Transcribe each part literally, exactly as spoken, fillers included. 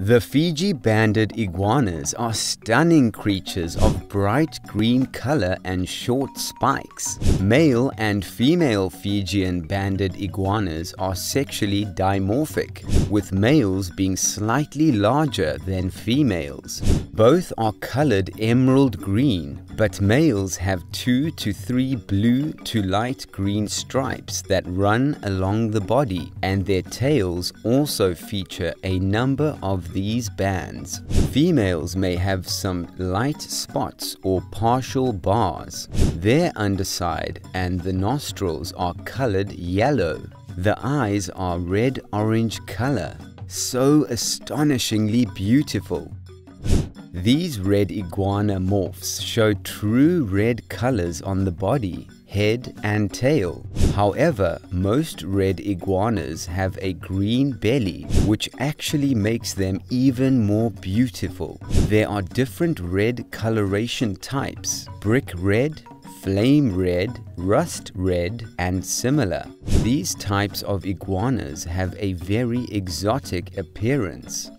The Fiji banded iguanas are stunning creatures of bright green color and short spikes. Male and female Fijian banded iguanas are sexually dimorphic, with males being slightly larger than females. Both are colored emerald green, but males have two to three blue to light green stripes that run along the body, and their tails also feature a number of these bands. Females may have some light spots or partial bars. Their underside and the nostrils are colored yellow. The eyes are red-orange color, so astonishingly beautiful. These red iguana morphs show true red colors on the body, head and tail. However, most red iguanas have a green belly, which actually makes them even more beautiful. There are different red coloration types: brick red, flame red, rust red, and similar. These types of iguanas have a very exotic appearance.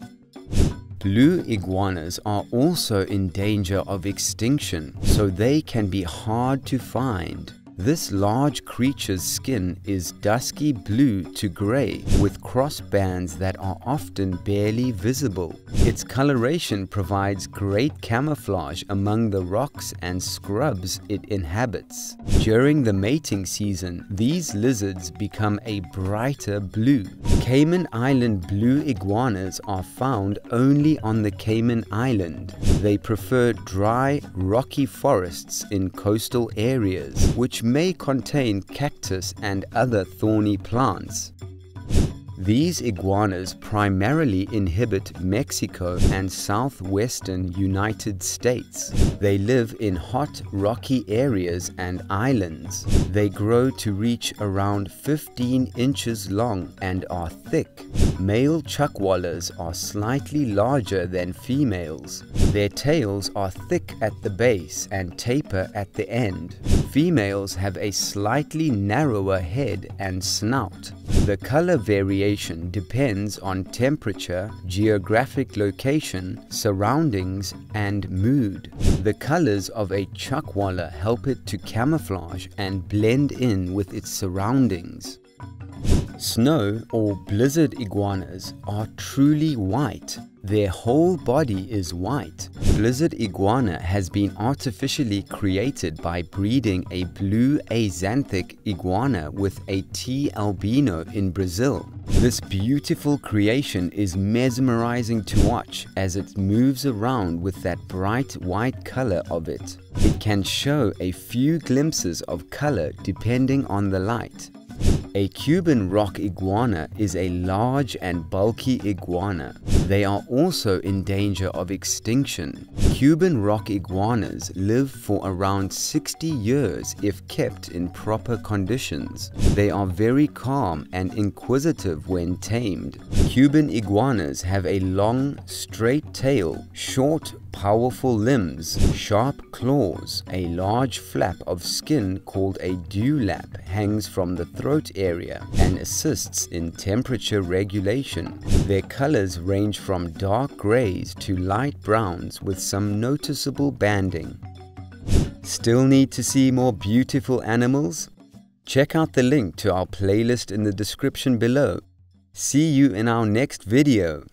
Blue iguanas are also in danger of extinction, so they can be hard to find. This large creature's skin is dusky blue to grey, with cross bands that are often barely visible. Its coloration provides great camouflage among the rocks and scrubs it inhabits. During the mating season, these lizards become a brighter blue. Cayman Island blue iguanas are found only on the Cayman Island. They prefer dry, rocky forests in coastal areas, which may contain cactus and other thorny plants. These iguanas primarily inhabit Mexico and southwestern United States. They live in hot, rocky areas and islands. They grow to reach around fifteen inches long and are thick. Male chuckwallas are slightly larger than females. Their tails are thick at the base and taper at the end. Females have a slightly narrower head and snout. The color variation depends on temperature, geographic location, surroundings, and mood. The colors of a chuckwalla help it to camouflage and blend in with its surroundings. Snow or blizzard iguanas are truly white. Their whole body is white. Blizzard iguana has been artificially created by breeding a blue azanthic iguana with a T. albino in Brazil. This beautiful creation is mesmerizing to watch as it moves around with that bright white color of it. It can show a few glimpses of color depending on the light. A Cuban rock iguana is a large and bulky iguana. They are also in danger of extinction. Cuban rock iguanas live for around sixty years if kept in proper conditions. They are very calm and inquisitive when tamed. Cuban iguanas have a long, straight tail, short, powerful limbs, sharp claws. A large flap of skin called a dewlap hangs from the throat area and assists in temperature regulation. Their colors range from dark grays to light browns with some noticeable banding. Still need to see more beautiful animals? Check out the link to our playlist in the description below. See you in our next video.